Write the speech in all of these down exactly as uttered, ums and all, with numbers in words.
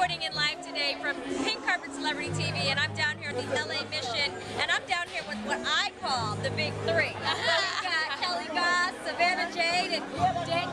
reporting in live today from Pink Carpet Celebrity T V, and I'm down here at the L A Mission, and I'm down here with what I call the Big Three. We've got Kelly Goss, Savannah Jade, and Jade.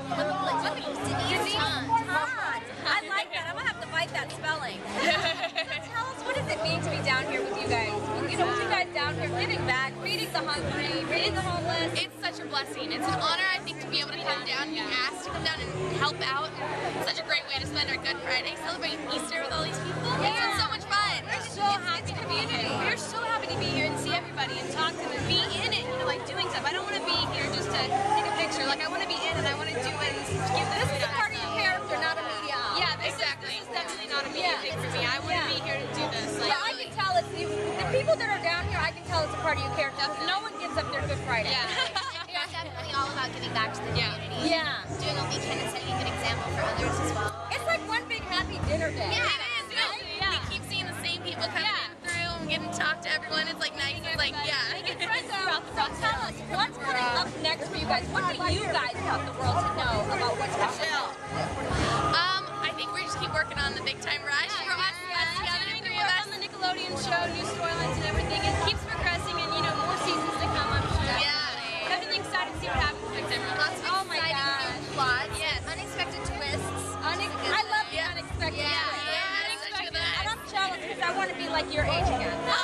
I like that. I'm gonna have to bite that spelling. So tell us, what does it mean to be down here with you guys? You know, with you guys down here giving back, feeding the hungry, feeding the homeless. It's such a blessing. It's an honor, I think, to be able to come down and be asked to come down and help out. It's such a great way to spend our Good Friday celebrating Easter with all these people. Yeah. It's been so much fun. We're so it's, happy it's community. We're so happy to be here and see everybody and talk to them and be in it, you know, like doing stuff. I don't want to be here just to take a picture. Like, I want to be in and I want to do it and give this to them. Exactly. This is definitely not a media yeah. thing for me. I wouldn't yeah. be here to do this. Like, yeah, I can tell it's you. The people that are down here, I can tell it's a part of your character. Definitely. No one gives up their Good Friday. Yeah. It's definitely all about giving back to the community. Yeah. yeah. Doing what we can and setting a good example for others as well. It's like one big happy dinner day. Yeah, it is. Right? Yeah. We keep seeing the same people coming yeah. in through and getting to talk to everyone. It's like nice. It's like, yeah. Making friends throughout the process. So tell us, what's coming up next for you guys? What do you guys want the world to know about what's happening? Working on the Big Time Rush. Yeah, We're awesome. Yeah, yeah, yeah, to work on the Nickelodeon show, new storylines and everything. It keeps progressing, and you know, more seasons to come, I'm sure. Yeah. yeah. I'm really excited to see what happens next time. Lots of oh exciting new plots. Yes. Unexpected twists. Unex I love the yeah. unexpected yeah. twists. Yeah. yeah. Unexpected. And I'm jealous because I want to be like your age again. Oh.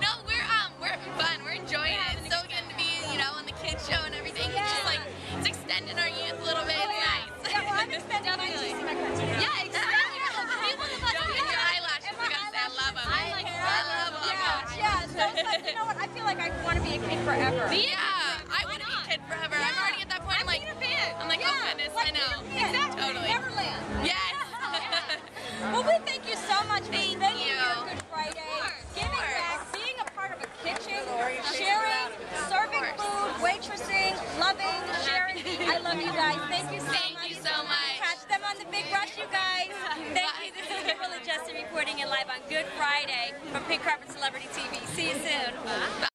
No, we're um, we're having fun. We're enjoying yeah, it. It's so good to be, you know, on the kids show and everything. Yeah. It's just like it's extending our youth a little bit. Oh, yeah. Nice. Yeah, well, I'm extending my criteria. Yeah. You know what? I feel like I want to be a kid forever. Yeah, I want to be a kid forever. Yeah. I'm already at that point. I'm like, I'm like, yeah. oh goodness, like I know. Exactly. Totally. Neverland. Yes. Yeah. Well, we thank you so much for spending your Good Friday, giving back, being a part of a kitchen, sharing, serving food, waitressing, loving, sharing. I love you guys. Thank you so much. Thank you so much. Catch them on the Big Rush, you guys. Thank you. This is Kimberly Jessy reporting in live on Good Friday from Pink Carpet Celebrity T V. See you soon. Bye.